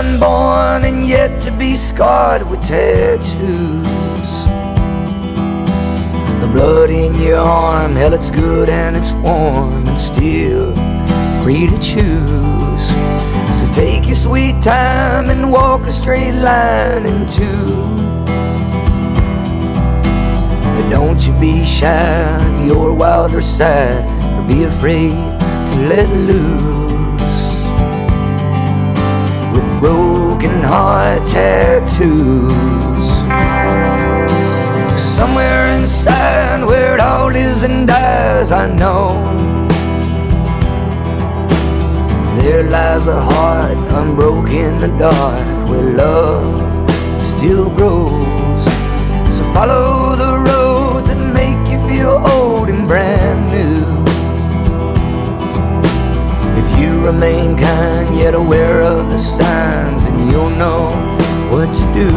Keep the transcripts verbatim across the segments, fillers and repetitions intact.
unborn and yet to be scarred with tattoos. The blood in your arm, hell, it's good and it's warm, and still free to choose. So take your sweet time and walk a straight line into. But don't you be shy of your wilder side, or be afraid to let loose. Broken heart tattoos. Somewhere inside where it all lives and dies, I know there lies a heart unbroken in the dark, where love still grows. So follow the roads that make you feel old and brand new. Remain kind, yet aware of the signs, and you'll know what to do.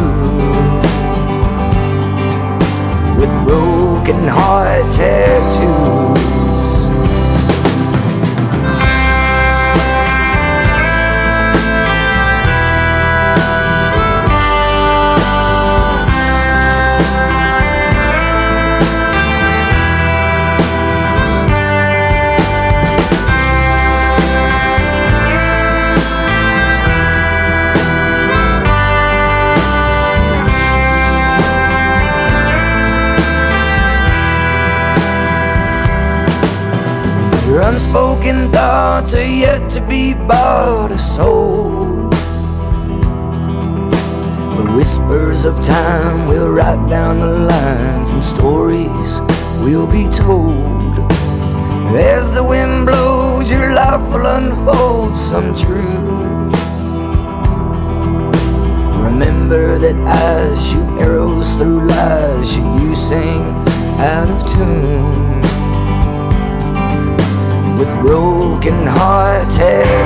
With broken heart tattoos. Your unspoken thoughts are yet to be bought or sold, but whispers of time will write down the lines, and stories will be told. As the wind blows, your life will unfold some truth. Remember that eyes shoot arrows through lies, should you sing out of tune. Broken hearted.